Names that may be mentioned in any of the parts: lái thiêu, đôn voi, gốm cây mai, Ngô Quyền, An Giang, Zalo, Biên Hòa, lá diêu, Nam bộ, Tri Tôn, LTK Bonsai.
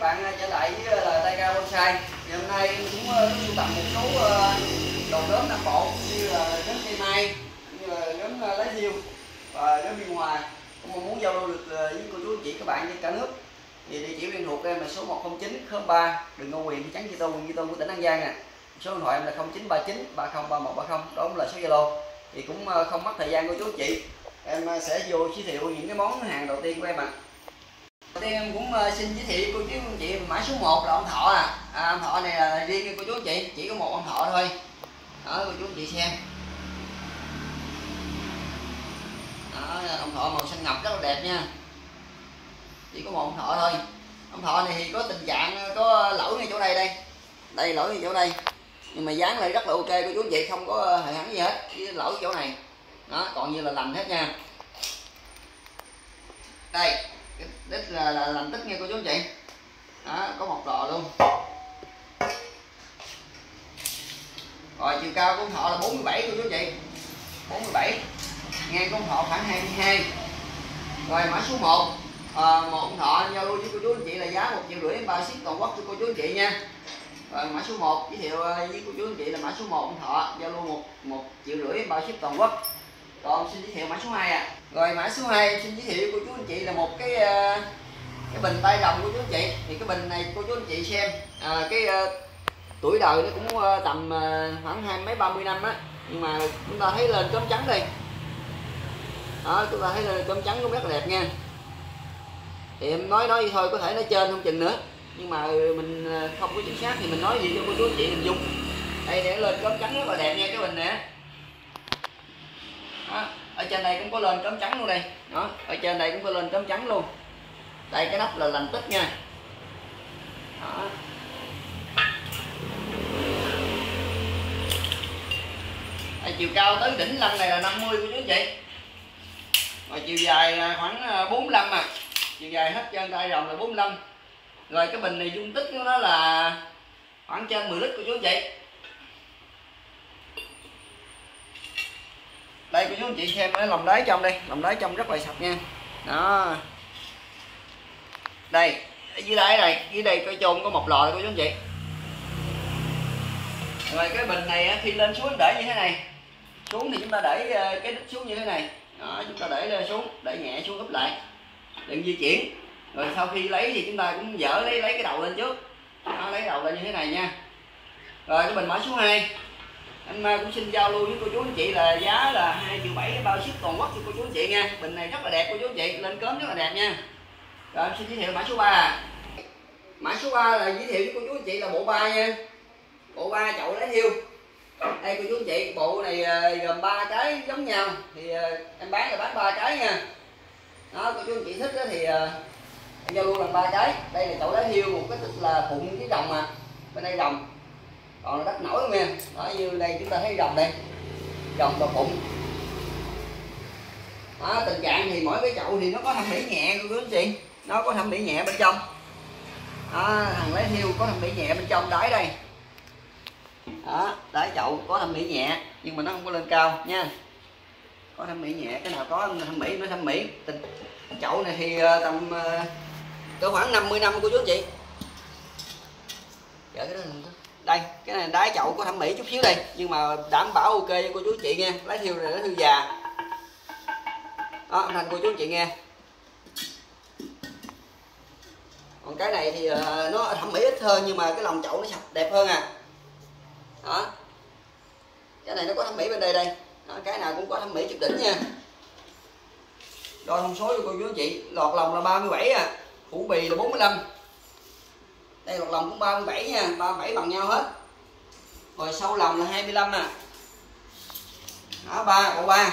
các bạn trở lại với là Tay Ga Bonsai. Ngày hôm nay em cũng sưu tầm một số đồ gốm Nam Bộ như là gốm cây mai, như là gốm lá diêu và gốm Biên Hòa. Cũng muốn giao lưu được với cô chú chị các bạn trên cả nước. Thì địa chỉ liên thuộc em là số 10903 đường Ngô Quyền, thị trấn Tri Tôn, huyện Tri Tôn của tỉnh An Giang nè. Số điện thoại em là 0939 303130, đó cũng là số Zalo. Thì cũng không mất thời gian cô chú chị, em sẽ vô giới thiệu những cái món hàng đầu tiên của em ạ. Đầu tiên em cũng xin giới thiệu cô chú chị mã số 1 là ông Thọ nè. Ông Thọ này là riêng cô chú chị, chỉ có một ông Thọ thôi. Đó cô chú chị xem. Đó, ông Thọ màu xanh ngọc rất là đẹp nha. Chỉ có một ông Thọ thôi. Ông Thọ này thì có tình trạng có lỗi ngay chỗ này đây. Đây lỗi ngay chỗ đây. Nhưng mà dán lại rất là ok cô chú chị, không có hề hẳn gì hết. Chỉ lỗi chỗ này. Đó, còn như là lành hết nha. Đây, đít là lành tích nghe cô chú chị. Đó, có một lò luôn. Rồi chiều cao của ông Thọ là 47 cô chú chị. 47. Ngang của ông Thọ khoảng 22. Rồi mã số 1. Một ông Thọ giao lưu với cô chú anh chị là giá 1,5 triệu đến 3 ship toàn quốc cho cô chú anh chị nha. Rồi mã số 1 giới thiệu với cô chú anh chị là mã số 1 ông Thọ giao lưu 1,5 triệu đến 3 ship toàn quốc. Còn xin giới thiệu mã số 2 ạ. Rồi mã số 2 xin giới thiệu cô chú anh chị là một cái bình tay rồng của chú anh chị. Thì cái bình này cô chú anh chị xem tuổi đời nó cũng tầm khoảng 20-30 năm á, nhưng mà chúng ta thấy lên chấm trắng đi. Đó, chúng ta thấy lên chấm trắng cũng rất là đẹp nha. Thì em nói vậy thôi, có thể nói trên không chừng nữa, nhưng mà mình không có chính xác thì mình nói gì cho cô chú anh chị hình dung. Đây để lên chấm trắng rất là đẹp nha cái bình nè. Đó, ở trên đây cũng có lên chấm trắng luôn đây. Đó, ở trên đây cũng có lên chấm trắng luôn. Đây cái nắp là lành tích nha. Đó. Đây, chiều cao tới đỉnh lăng này là 50 của chú chị. Rồi chiều dài là khoảng 45 à. Chiều dài hết trên tay rồng là 45. Rồi cái bình này dung tích của nó là khoảng trên 10 lít của chú chị. Đây cô chú anh chị xem cái lòng đáy trong đây, lòng đáy trong rất là sạch nha. Đó. Đây, ở dưới đáy này, dưới đây coi chôn có một lò này cô chú anh chị. Rồi cái bình này khi lên xuống để như thế này. Xuống thì chúng ta để cái đít xuống như thế này. Đó, chúng ta để xuống, để nhẹ xuống úp lại. Đừng di chuyển. Rồi sau khi lấy thì chúng ta cũng dỡ lấy cái đầu lên trước. Đó, lấy đầu lên như thế này nha. Rồi cái bình mã số 2. Anh Mai cũng xin giao lưu với cô chú anh chị là giá là 2,7 triệu bao ship toàn quốc cho cô chú anh chị nha. Bình này rất là đẹp cô chú anh chị, lên cớm rất là đẹp nha. Rồi em xin giới thiệu mã số 3. Mã số 3 là giới thiệu với cô chú anh chị là bộ ba nha. Bộ ba chậu lá diêu. Đây cô chú anh chị, bộ này gồm 3 cái giống nhau thì em bán là bán 3 cái nha. Đó, cô chú anh chị thích thì em giao lưu làm 3 cái. Đây là chậu lá diêu, một cái tức là phụng với rồng mà. Bên đây rồng. Còn đất nổi luôn nha. Đó, như đây chúng ta thấy rồng đây. Rồng và phụng. Đó, tình trạng thì mỗi cái chậu thì nó có thẩm mỹ nhẹ cô chú anh chị. Nó có thẩm mỹ nhẹ bên trong. Đó, thằng lá diêu có thẩm mỹ nhẹ bên trong đáy đây. Đó, đáy chậu có thẩm mỹ nhẹ nhưng mà nó không có lên cao nha. Có thẩm mỹ nhẹ, cái nào có thẩm mỹ nó thẩm mỹ. Tình chậu này thì tầm cỡ khoảng 50 năm cô chú anh chị. Chở cái đó đây, cái này đáy chậu có thẩm mỹ chút xíu đây, nhưng mà đảm bảo ok cho cô chú chị nghe. Lá thiêu này nó thiêu già. Đó, âm thanh cô chú chị nghe. Còn cái này thì nó thẩm mỹ ít hơn nhưng mà cái lòng chậu nó sạch đẹp hơn à. Đó. Cái này nó có thẩm mỹ bên đây đây. Đó, cái nào cũng có thẩm mỹ chụp đỉnh nha. Đo thông số cho cô chú chị, lọt lòng là 37 à, phủ bì là 45. Đây một lòng cũng 37 nha, 37 bằng nhau hết. Rồi sau lòng là 25 nè. Đó, 3, bộ 3.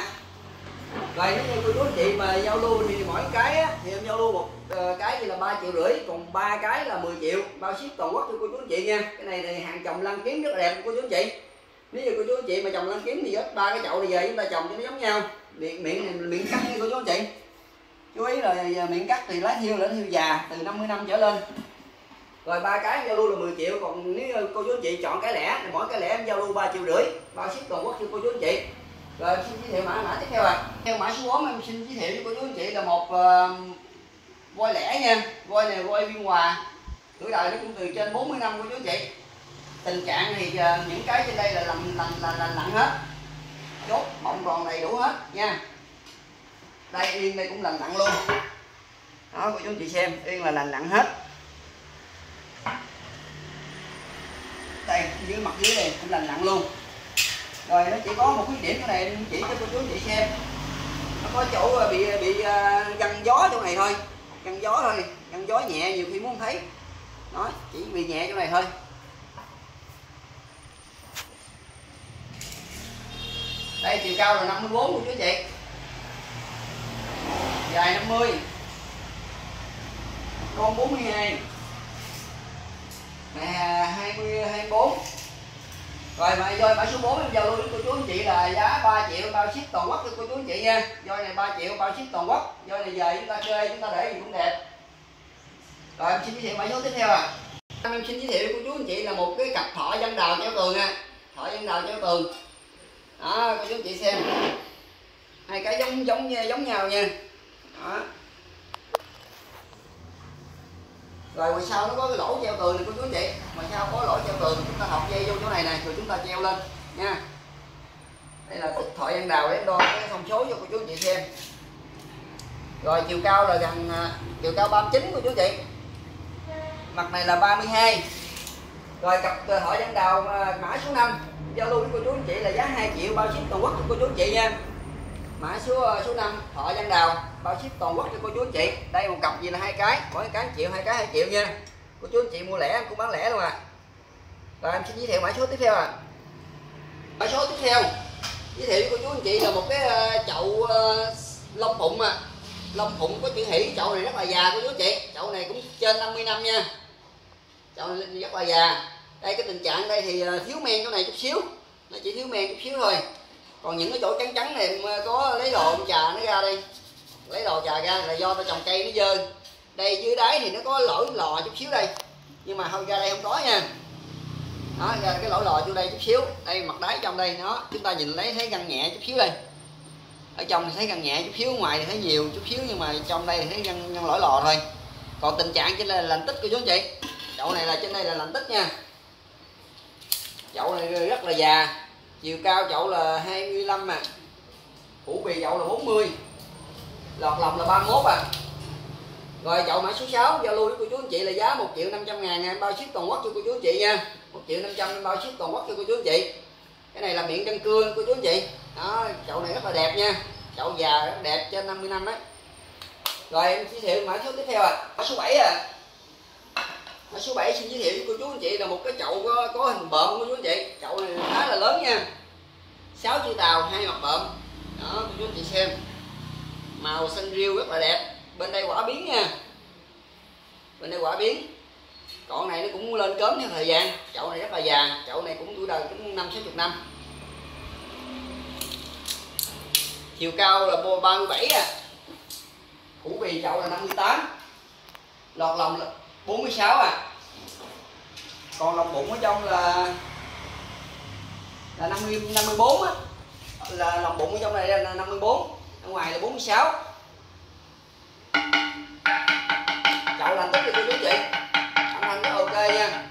Rồi nếu như cô chú anh chị mà giao lưu thì mỗi cái á, thì em giao lưu một cái thì là 3,5 triệu, còn 3 cái là 10 triệu, bao ship toàn quốc cho cô chú anh chị nha. Cái này thì hàng trồng lăng kiếm rất là đẹp cô chú anh chị. Nếu như cô chú anh chị mà trồng lăng kiếm thì hết 3 cái chậu này về chúng ta trồng cho nó giống nhau. Miệng cắt nha cô chú anh chị. Chú ý là miệng cắt thì lá thiêu già từ 50 năm trở lên. Rồi 3 cái giao lưu là 10 triệu, còn nếu cô chú anh chị chọn cái lẻ thì mỗi cái lẻ em giao lưu 3,5 triệu, bao ship toàn quốc cho cô chú anh chị. Rồi em xin giới thiệu mã tiếp theo ạ. Theo mã số 4 em xin giới thiệu với cô chú anh chị là một voi lẻ nha. Voi này voi Biên Hòa. tuổi đời nó cũng từ trên 40 năm của chú chị. Tình trạng thì những cái trên đây là lặn hết, chốt mộng còn đầy đủ hết nha. Đây yên đây cũng lành lặn luôn đó, cô chú chị xem, yên là lành lặn hết. Đây dưới mặt dưới này cũng lành lặn luôn. Rồi nó chỉ có một cái điểm chỗ này em chỉ cho cô chú chị xem, nó có chỗ bị găng gió chỗ này thôi, găng gió thôi, găng gió nhẹ nhiều khi muốn thấy nó chỉ bị nhẹ chỗ này thôi. Đây chiều cao là 54 của chú chị, dài 50, con 42, mẹ 20, 24. Rồi mà doi mã số 4 em giao lưu với cô chú anh chị là giá 3 triệu bao ship toàn quốc cho cô chú anh chị nha. Doi này 3 triệu bao ship toàn quốc, doi này về chúng ta chơi chúng ta để gì cũng đẹp. Rồi em xin giới thiệu mã số tiếp theo à. Em xin giới thiệu với cô chú anh chị là một cái cặp thỏ dâm đào treo tường nha, thỏ dâm đào treo tường. Đó, cô chú chị xem, hai cái giống nhau nha. Đó. Rồi ngoài sau nó có cái lỗ treo tường này cô chú chị, ngoài sau có lỗ treo tường, chúng ta học dây vô chỗ này nè, rồi chúng ta treo lên nha. Đây là cục thỏi anh đào để đo cái thông số cho cô chú chị xem. Rồi chiều cao là gần chiều cao 39 cô chú chị, mặt này là 32. Rồi cặp thỏi anh đào mã số 5 giao lưu với cô chú anh chị là giá 2 triệu bao ship toàn quốc cho cô chú anh chị nha. Mã số 5 thọ văn đào bao ship toàn quốc cho cô chú anh chị. Đây một cặp gì là hai cái, mỗi cái 1 triệu, hai cái 2 triệu nha. Cô chú anh chị mua lẻ cũng bán lẻ luôn à. Rồi em xin giới thiệu mã số tiếp theo à. Mã số tiếp theo giới thiệu với cô chú anh chị là một cái chậu lông phụng à. Lông phụng có chữ hỷ, chậu này rất là già cô chú anh chị. Chậu này cũng trên 50 năm nha. Chậu này rất là già. Đây cái tình trạng đây thì thiếu men chỗ này chút xíu, nó chỉ thiếu men chút xíu thôi. Còn những cái chỗ trắng trắng này có lấy đồ trà nó ra đây, lấy đồ trà ra là do ta trồng cây nó dơ. Đây dưới đáy thì nó có lỗ lò chút xíu đây, nhưng mà không ra đây không có nha. Đó, ra cái lỗ lò vô đây chút xíu, đây mặt đáy trong đây nó chúng ta nhìn lấy thấy găng nhẹ chút xíu đây. Ở trong thì thấy găng nhẹ chút xíu, ngoài thì thấy nhiều chút xíu, nhưng mà trong đây thì thấy găng lỗ lò thôi. Còn tình trạng trên đây là lành tích của chú anh chị, chậu này là trên đây là lành tích nha. Chậu này rất là già, chiều cao chậu là 25 à, phủ bì chậu là 40, lọt lòng là 31 à. Rồi chậu mã số 6 giao lưu với cô chú anh chị là giá 1.500.000 em bao ship toàn quốc cho cô chú anh chị nha. 1.500.000 em bao ship toàn quốc cho cô chú anh chị. Cái này là miệng răng cưa cô chú anh chị. Đó, chậu này rất là đẹp nha, chậu già rất đẹp trên 50 năm đấy. Rồi em giới thiệu mã số tiếp theo à, mã số 7 à. Mã số 7 xin giới thiệu với cô chú anh chị là một cái chậu có hình bợm cô chú anh chị. Chậu này khá là lớn nha, 6 chữ tàu, hai mặt bợm. Đó cô chú anh chị xem, màu xanh riêu rất là đẹp. Bên đây quả biến nha, bên đây quả biến. Còn này nó cũng lên cớm theo thời gian. Chậu này rất là già, chậu này cũng tuổi đời cũng 50-60 năm. Chiều cao là 37 à, phủ bì chậu là 58, lọt lòng là 46 à. Còn lòng bụng ở trong là 54 á, là lòng bụng ở trong này là 54, ở ngoài là 46. Chậu lành tích cho cô chú chị, âm thanh nó ok nha.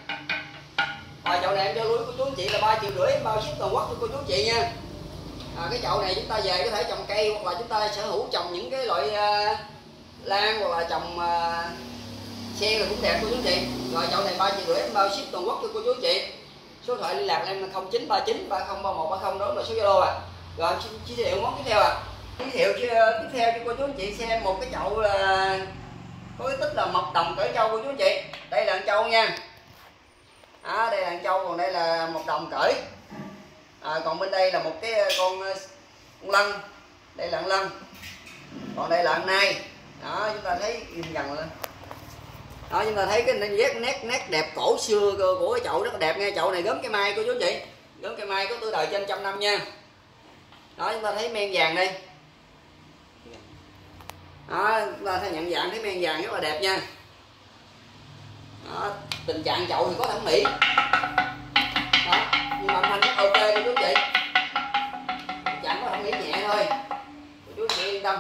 Rồi chậu này em cho lưới cô chú chị là 3,5 triệu em bao ship toàn quốc cho cô chú chị nha. Cái chậu này chúng ta về có thể trồng cây, hoặc là chúng ta sở hữu trồng những cái loại lan, hoặc là trồng xe là cũng đẹp cô chú chị. Rồi chậu này 3,5 triệu em bao ship toàn quốc cho cô chú chị. Số điện thoại liên lạc em là 0939 303130, đó là số Zalo à. Rồi em xin giới thiệu món tiếp theo à. Giới thiệu tiếp theo cho cô chú anh chị xem một cái chậu là có cái tích là mộc đồng cỡ trâu cô chú anh chị. Đây là trâu nha. À, đây là trâu, còn đây là mộc đồng cởi. Còn bên đây là một cái con lân. Đây là con lân. Còn đây là con nai. Đó chúng ta thấy gần lên. Đó chúng ta thấy cái nét đẹp cổ xưa của cái chậu rất là đẹp nha. Chậu này gốm cây mai cô chú anh chị, gốm cây mai có tuổi đời trên 100 năm nha. Đó chúng ta thấy men vàng đây. Đó chúng ta thấy nhận dạng thấy men vàng rất là đẹp nha. Đó, tình trạng chậu thì có thẩm mỹ. Đó, nhưng mà âm thanh rất ok cô chú anh chị, chẳng có thẩm mỹ nhẹ thôi, cô chú anh chị yên tâm.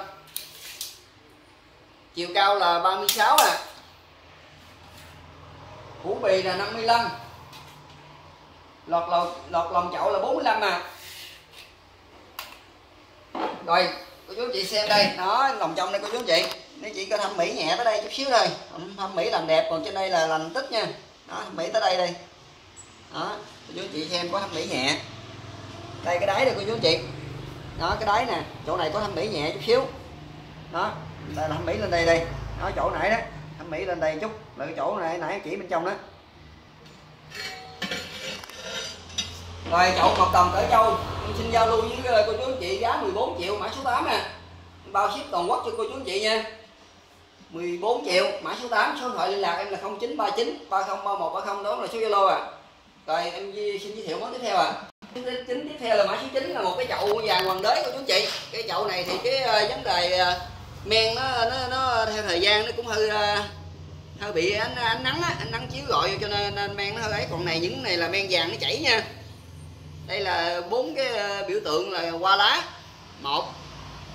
Chiều cao là 36 à, hũ bì là 55, lọt lòng chậu là 45 mà. Rồi cô chú chị xem đây, nó lòng trong đây cô chú chị, nó chỉ có thẩm mỹ nhẹ tới đây chút xíu thôi, thẩm mỹ làm đẹp, còn trên đây là lành tích nha. Đó, thẩm mỹ tới đây đây. Đó, cô chú chị xem có thẩm mỹ nhẹ. Đây cái đáy này cô chú chị. Đó cái đáy nè, chỗ này có thẩm mỹ nhẹ chút xíu. Đó, đây là thẩm mỹ lên đây đây. Đó chỗ nãy đó, thẩm mỹ lên đây chút, là cái chỗ này nãy chỉ bên trong đó. Rồi chậu hợp đồng cỡ trâu xin giao lưu với cô chú anh chị giá 14 triệu mã số 8 nè, bao ship toàn quốc cho cô chú anh chị nha. 14 triệu mã số 8, số điện thoại liên lạc em là 0939 303130, đó là số Zalo à. Rồi em xin giới thiệu món tiếp theo à. Chính tiếp theo là mã số 9 là một cái chậu vàng hoàng đế cô chú anh chị. Cái chậu này thì cái vấn đề men nó theo thời gian nó cũng hơi bị ánh nắng á, ánh nắng chiếu rọi cho nên men nó hơi ấy. Còn này những này là men vàng nó chảy nha. Đây là 4 cái biểu tượng là hoa lá 1,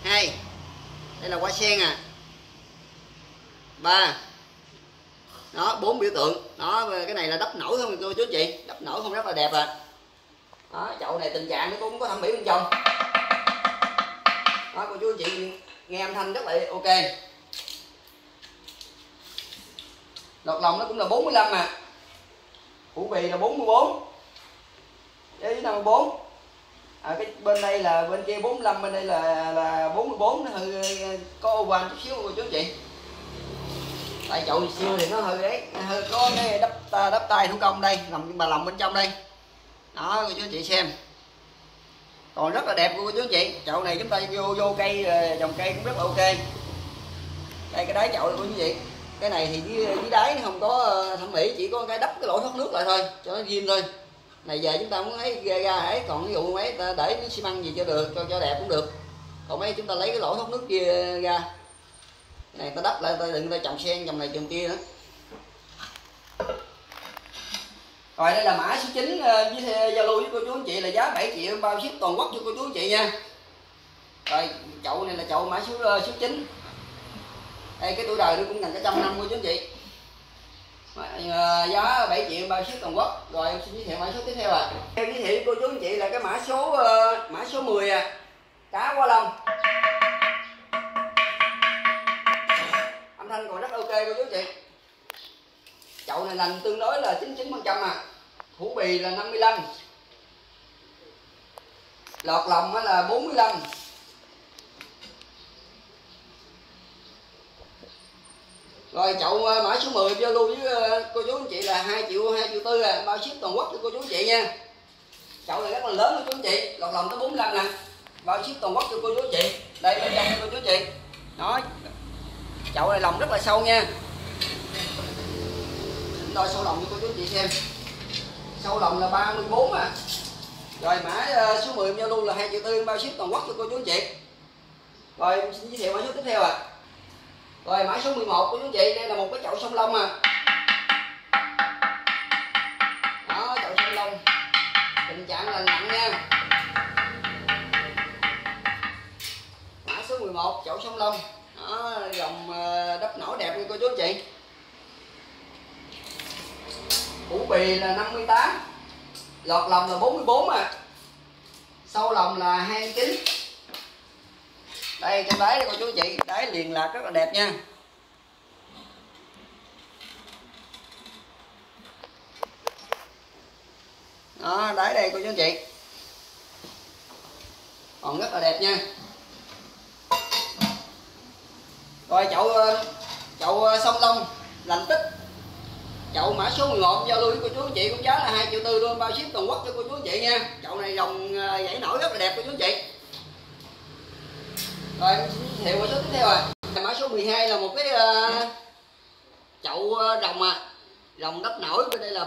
2, đây là hoa sen à 3, đó 4 biểu tượng đó. Cái này là đắp nổi không cô chú chị, đắp nổi không rất là đẹp à. Đó chậu này tình trạng nó cũng có thẩm mỹ bên trong đó cô chú chị, nghe âm thanh rất là ok. Lọt lòng nó cũng là 45 mà, hũ bì là 44 với 54 à, cái bên đây là bên kia 45, bên đây là 44, nó hơi có ô quan chút xíu cô chú chị. Tại chậu xưa thì nó hơi ấy, hơi có cái đắp tay thủ công đây, nằm bà lòng bên trong đây. Đó cô chú chị xem. Còn rất là đẹp cô chú chị. Chậu này chúng ta vô cây, trồng cây cũng rất là ok. Đây cái đáy chậu này cô chú chị. Cái này thì dưới đáy nó không có thẩm mỹ, chỉ có cái đắp cái lỗ thoát nước lại thôi, cho nó riêng thôi. Này giờ chúng ta muốn lấy ra ấy, còn ví dụ mấy ta để xi măng gì cho được, cho đẹp cũng được. Còn mấy chúng ta lấy cái lỗ thoát nước kia ra. Cái này ta đắp lại, ta đừng ta trồng sen trồng này trồng kia nữa. Rồi đây là mã số 9 với giao lưu với cô chú anh chị là giá 7 triệu bao ship toàn quốc cho cô chú anh chị nha. Rồi chậu này là chậu mã số 9. Đây cái tuổi đời nó cũng gần cả trăm năm cô chú anh chị. Giá 7 triệu bao ship toàn quốc. Rồi em xin giới thiệu mã số tiếp theo à. Em giới thiệu cô chú anh chị là cái mã số 10 à. Cá hoa long. Âm thanh còn rất ok cô chú chị. Chậu này lành tương đối là 99% à. Hũ bì là 55. Lọt lòng là 45. Rồi chậu mã số 10 giao lưu với cô chú anh chị là 2 triệu 4 à, bao ship toàn quốc cho cô chú anh chị nha. Chậu này rất là lớn cô chú anh chị, lọt lòng tới 45 nè, bao ship toàn quốc cho cô chú anh chị. Đây bên trong cô chú anh chị. Đó. Chậu này lòng rất là sâu nha. Đo sâu lòng cho cô chú anh chị xem. Sâu lòng là 34 à. Rồi mã số 10 giao lưu là 2 triệu 4, bao ship toàn quốc cho cô chú anh chị. Rồi xin giới thiệu mã số tiếp theo à. Rồi mã số 11 của chú chị, đây là một cái chậu sông Long à. Đó chậu sông Long tình trạng là nặng nha. Mã số 11 chậu sông Long. Đó dòng đắp nổi đẹp như cô chú chị. Hũ bì là 58. Lọt lòng là 44 à. Sâu lòng là 29. Đây trong đáy cô chú chị, đáy liền lạc rất là đẹp nha. Đó đáy đây cô chú chị còn rất là đẹp nha. Rồi chậu sông Long lành tích, chậu mã số 11 giao lưu với cô chú chị cũng giá là 2 triệu 4 luôn, bao ship toàn quốc cho cô chú chị nha. Chậu này đồng dãy nổi rất là đẹp cô chú chị. Rồi em xin giới thiệu mã số tiếp theo à. Mã số 12 là một cái chậu rồng à. Rồng đắp nổi, bên đây là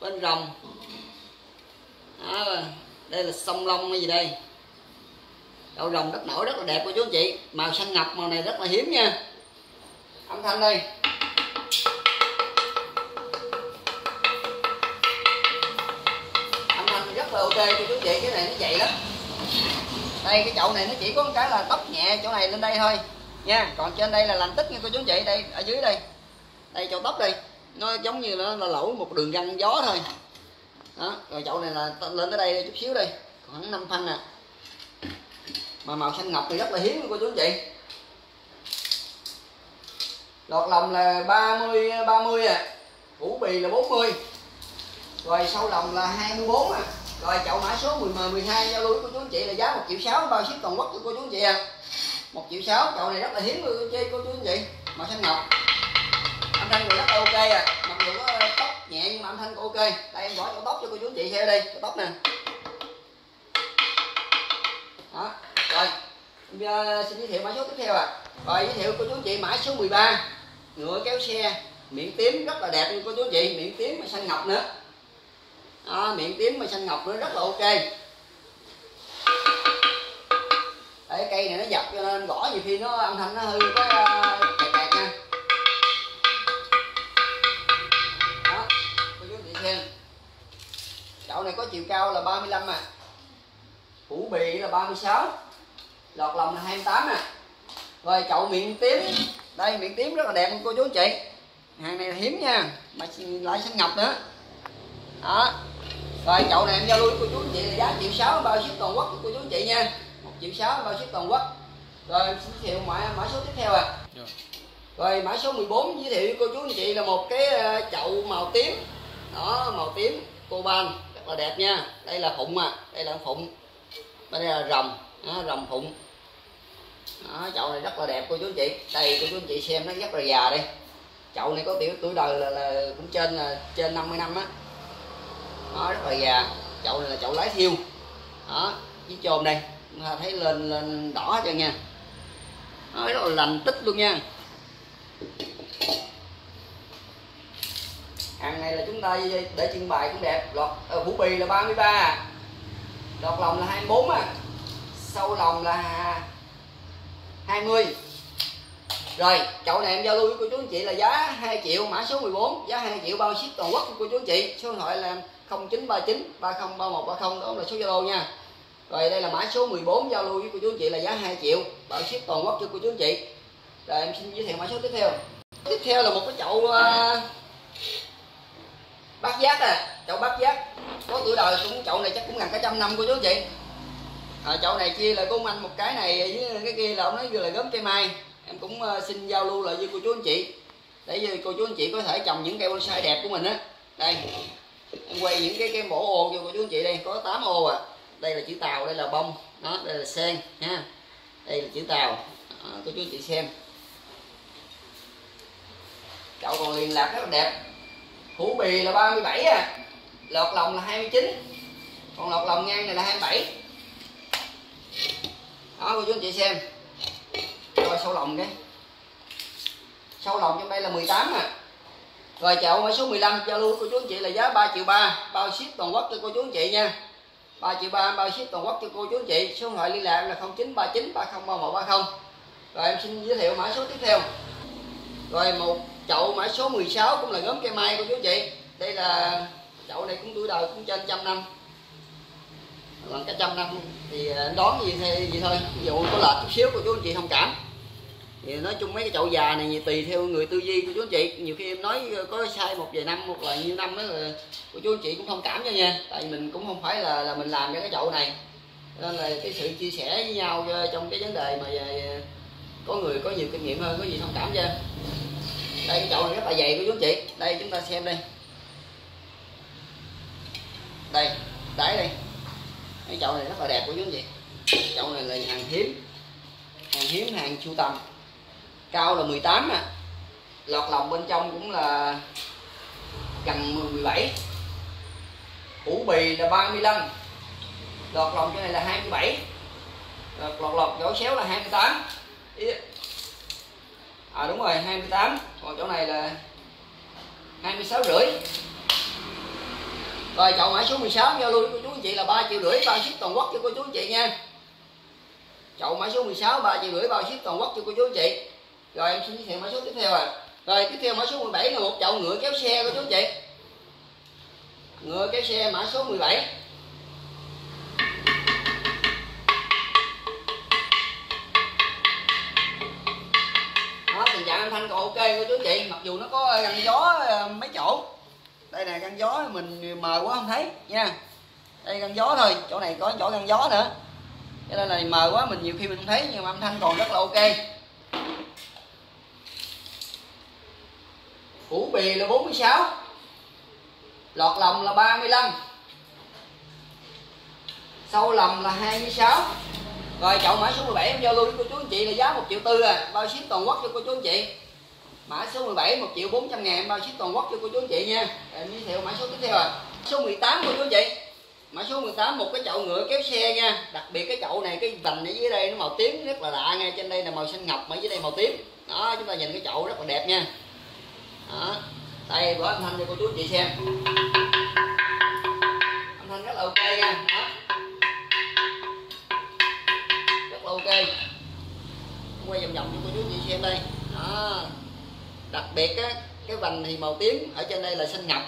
bên rồng. Đó, đây là sông Long hay gì đây. Chậu rồng đắp nổi rất là đẹp của chú anh chị. Màu xanh ngập, màu này rất là hiếm nha. Âm thanh đây. Âm thanh rất là ok của chú anh chị, cái này nó dày lắm. Đây cái chậu này nó chỉ có một cái là tóc nhẹ chỗ này lên đây thôi nha, còn trên đây là lành tích nha cô chú anh chị. Đây ở dưới đây, đây chậu tóc đây nó giống như nó lẩu một đường găng gió thôi đó. Rồi chậu này là lên tới đây chút xíu, đây khoảng 5 phân nè, mà màu xanh ngọc thì rất là hiếm cô chú anh chị. Lọt lòng là 30 à, củ bì là 40, rồi sau lòng là 24 à. Rồi chậu mã số 10M12 giao lưu của cô chú anh chị là giá 1.600.000 bao ship toàn quốc của cô chú anh chị à. 1.600.000, chậu này rất là hiếm cô chú anh chị, màu xanh ngọc. Âm thanh của rất là ok à, mặc dù có tóc nhẹ nhưng mà âm thanh ok. Đây em bỏ chỗ tóc cho cô chú anh chị theo đây, chỗ tóc nè. Đó, rồi. Giờ xin giới thiệu mã số tiếp theo ạ. À. Rồi giới thiệu cô chú anh chị mã số 13, ngựa kéo xe, miệng tím rất là đẹp cô chú anh chị, miệng tím mà xanh ngọc nữa. Đó, miệng tím mà xanh ngọc nữa rất là ok. Đấy, cây này nó dập cho nên gõ nhiều khi nó âm thanh nó hư cái kẹt kẹt nha. Đó, cô chú anh chị xem. Chậu này có chiều cao là 35 à. Củ bì là 36. Lọt lòng là 28 nè. Rồi chậu miệng tím. Đây miệng tím rất là đẹp cô chú anh chị. Hàng này là hiếm nha, mà lại xanh ngọc nữa. Đó. Rồi chậu này em giao lưu cô chú anh chị là giá 1.600.000 bao ship toàn quốc của cô chú anh chị nha. 1.600.000 bao ship toàn quốc. Rồi em giới thiệu mã số tiếp theo à. Rồi mã số 14 giới thiệu cô chú anh chị là một cái chậu màu tím. Đó, màu tím coban rất là đẹp nha. Đây là phụng à, đây là phụng. Đây là rồng. Đó, rồng phụng. Đó, chậu này rất là đẹp cô chú anh chị. Đây cô chú anh chị xem nó rất là già đây. Chậu này có tiểu tuổi đời là cũng trên 50 năm á. Đó, rất là già. Chậu này là chậu lái thiêu. Đó, với chôm đây. Thấy lên đỏ hết trơn nha. Nó rất là lành tích luôn nha. Hàng này là chúng ta để trưng bày cũng đẹp. Lọt vũ bì là 33. Lọt lòng là 24 à. Sâu lòng là 20. Rồi chậu này em giao lưu với cô chú anh chị là giá 2.000.000, mã số 14, giá 2.000.000 bao ship toàn quốc của cô chú anh chị. Số điện thoại là 0939 303130, đó là số Zalo nha. Rồi đây là mã số 14 giao lưu với cô chú anh chị là giá 2.000.000 bao ship toàn quốc cho cô chú anh chị. Rồi em xin giới thiệu mã số tiếp theo. Tiếp theo là một cái chậu bát giác à, chậu bát giác có tuổi đời cũng, chậu này chắc cũng gần cả 100 năm cô chú anh chị. À, chậu này chia là công anh một cái này với cái kia là ông nói vừa là gốm cây mai. Em cũng xin giao lưu lại với cô chú anh chị để cô chú anh chị có thể trồng những cây bonsai đẹp của mình á. Đây em quay những cái mẫu ô cho cô chú anh chị. Đây có 8 ô à. Đây là chữ tàu, đây là bông, đó đây là sen nha, đây là chữ tàu. À, cô chú anh chị xem chậu còn liền lạc rất là đẹp. Hủ bì là 37 à, lọt lòng là 29, còn lọt lòng ngang này là 27. Đó cô chú anh chị xem. Rồi sâu lòng cái. Sâu lòng trong đây là 18 à. Rồi chậu mã số 15 giao lưu cô chú anh chị là giá 3.300.000 bao ship toàn quốc cho cô chú anh chị nha. 3.300.000 bao ship toàn quốc cho cô chú anh chị. Số điện thoại liên lạc là 0939 303130. Rồi em xin giới thiệu mã số tiếp theo. Rồi một chậu mã số 16 cũng là gốm cây mai cô chú anh chị. Đây là chậu này cũng tuổi đời cũng trên 100 năm. Còn cả 100 năm thì đón gì thôi, ví dụ có lệch chút xíu cô chú anh chị thông cảm. Thì nói chung mấy cái chậu già này thì tùy theo người tư duy của chú anh chị, nhiều khi em nói có sai một vài năm, một là nhiêu năm đó là cô chú anh chị cũng thông cảm cho nha. Tại mình cũng không phải là mình làm cho cái chậu này, nên là cái sự chia sẻ với nhau trong cái vấn đề mà có người có nhiều kinh nghiệm hơn có gì thông cảm cho. Đây cái chậu này rất là dày của chú anh chị. Đây chúng ta xem đây. Đây, đáy đây. Cái chậu này rất là đẹp của chú anh chị. Chậu này là hàng hiếm. Hàng hiếm, hàng sưu tầm. Cao là 18 nè. Lọt lòng bên trong cũng là gần 17. Củ bì là 35. Lọt lòng chỗ này là 27. Lọt chỗ xéo là 28. À đúng rồi, 28. Còn chỗ này là 26 rưỡi. Rồi chậu mã số 16 giao lưu cô chú anh chị là 3.500.000 bao ship toàn quốc cho cô chú anh chị nha. Chậu mã số 16 3.500.000 bao ship toàn quốc cho cô chú anh chị. Rồi em xin giới thiệu mã số tiếp theo à. Rồi tiếp theo mã số 17 là một chậu ngựa kéo xe cô chú anh chị. Ngựa kéo xe mã số 17. Đó, tình trạng âm thanh còn ok cô chú chị, mặc dù nó có găng gió mấy chỗ. Đây nè, găng gió mình mờ quá không thấy nha. Đây găng gió thôi, chỗ này có chỗ găng gió nữa, cho nên là mờ quá mình nhiều khi mình không thấy, nhưng mà âm thanh còn rất là ok. Củ bì là 46, lọt lòng là 35, sâu lòng là 26. Rồi chậu mã số 17 em giao lưu với cô chú anh chị là giá 1.400.000 à, bao ship toàn quốc cho cô chú anh chị. Mã số 17 1.400.000 bao ship toàn quốc cho cô chú anh chị nha. Em giới thiệu mã số tiếp theo rồi. Số 18 cô chú anh chị. Mã số 18 một cái chậu ngựa kéo xe nha. Đặc biệt cái chậu này cái vành ở dưới đây nó màu tím rất là lạ nha, trên đây là màu xanh ngọc mà dưới đây màu tím. Đó, chúng ta nhìn cái chậu rất là đẹp nha. Đó. Đây bỏ âm thanh cho cô chú anh chị xem. Âm thanh rất là ok nha. Đó. Ok, quay vòng vòng cho cô chú anh chị xem đây. Đó. Đặc biệt á, cái vành thì màu tím, ở trên đây là xanh ngọc.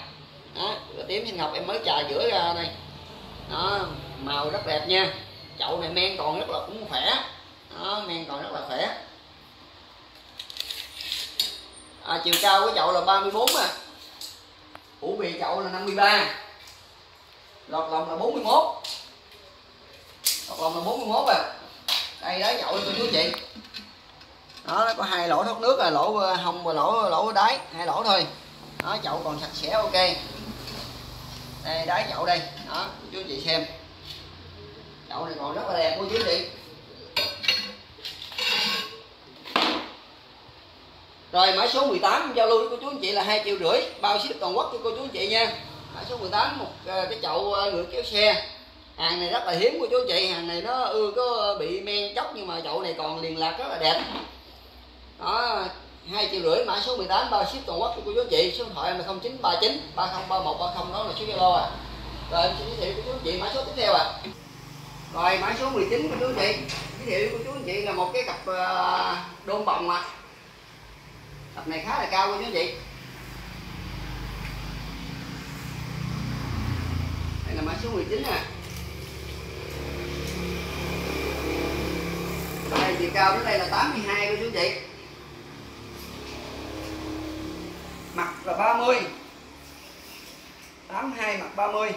Đó, tím xanh ngọc em mới chà giữa ra này. Đó, màu rất đẹp nha. Chậu này men còn rất là cũng khỏe. Đó, men còn rất là khỏe. À, chiều cao của chậu là 34 à. Ủ bì chậu là 53. Lọt lòng là 41. Lọt lòng là 41 à. Đây đó chậu cô chú chị. Đó, nó có hai lỗ thoát nước là lỗ hông và lỗ đáy, hai lỗ thôi. Đó, chậu còn sạch sẽ ok. Đây đáy chậu đây, đó cô chú chị xem. Chậu này còn rất là đẹp cô chú chị. Rồi mã số 18 giao lưu với cô chú anh chị là 2.500.000 bao ship toàn quốc cho cô chú anh chị nha. Mã số 18 một cái chậu ngựa kéo xe. Hàng này rất là hiếm của chú chị, hàng này nó ưa có bị men chóc nhưng mà chậu này còn liền lạc rất là đẹp. Đó, 2.500.000 mã số 18 bao ship toàn quốc của cô chú chị. Số điện thoại em là 0939 303130, đó là số Zalo à. Rồi em xin giới thiệu với cô chú chị mã số tiếp theo à. Rồi mã số 19 của chú chị, giới thiệu với cô chú chị là một cái cặp đôn bồng à. Cặp này khá là cao của chú chị. Đây là mã số 19 à. Đây, chiều cao đến đây là 82 cô chú chị. Mặt là 30. 82 mặt 30.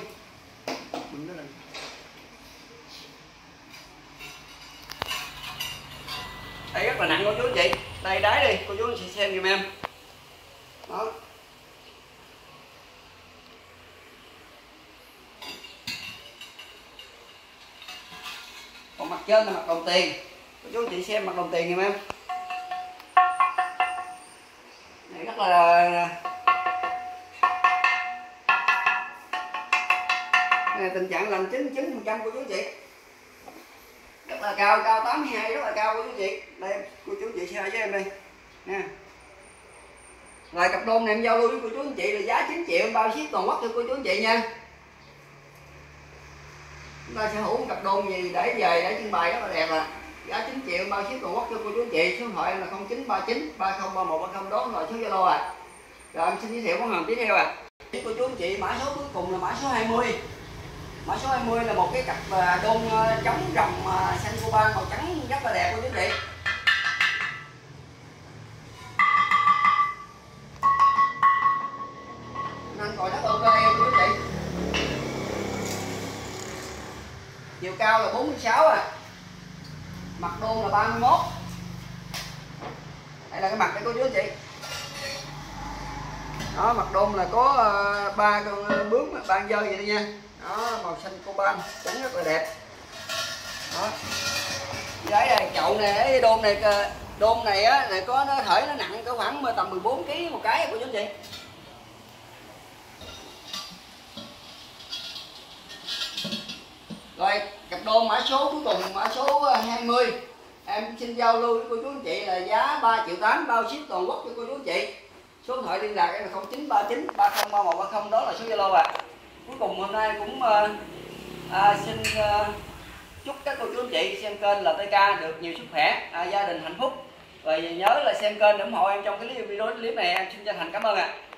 Đây rất là nặng cô chú chị. Đây đáy đi, cô chú chị xem giùm em. Đó. Còn mặt trên là mặt đồng tiền. Cô chú chị xem mặt đồng tiền giùm em. Này rất là này, tình trạng lành 99% của chú chị. Rất là cao, cao 82 rất là cao của chú chị. Đây cô chú chị xem với em đây nè. Rồi cặp đôn này em giao lưu với cô chú anh chị là giá 9.000.000 bao ship toàn quốc cho cô chú anh chị nha. Chúng ta sẽ hữu một cặp đôn gì để về để trưng bày rất là đẹp à. Giá 9.000.000 bao ship toàn quốc cho cô chú anh chị. Số điện thoại em là 0939 303130, đó là số Zalo à. Rồi em xin giới thiệu món hàng tiếp theo à. Cô chú anh chị mã số cuối cùng là mã số 20. Mã số 20 là một cái cặp đôn chống rồng xanh coban màu trắng rất là đẹp cô chú anh chị. Nên còn rất ok cô chú anh chị. Chiều cao là 46 à. Mặt đôn là 31. Đây là cái mặt này cô chú anh chị. Đó, mặt đôn là có ba con bướm, ba con dơi vậy thôi nha. Đó, màu xanh coban trắng rất là đẹp. Đó. Đấy này, chậu này, cái đôn này á, này có nó thể nó nặng có khoảng tầm 14 kg một cái cô chú anh chị. Rồi cặp đôn mã số cuối cùng mã số 20 em xin giao lưu với cô chú anh chị là giá 3.800.000 bao ship toàn quốc cho cô chú anh chị. Số điện thoại liên lạc em là 0939 303130, đó là số Zalo ạ. Cuối cùng hôm nay cũng xin chúc các cô chú anh chị xem kênh LTK được nhiều sức khỏe, gia đình hạnh phúc. Và nhớ là xem kênh ủng hộ em trong cái video clip này, em xin chân thành cảm ơn ạ.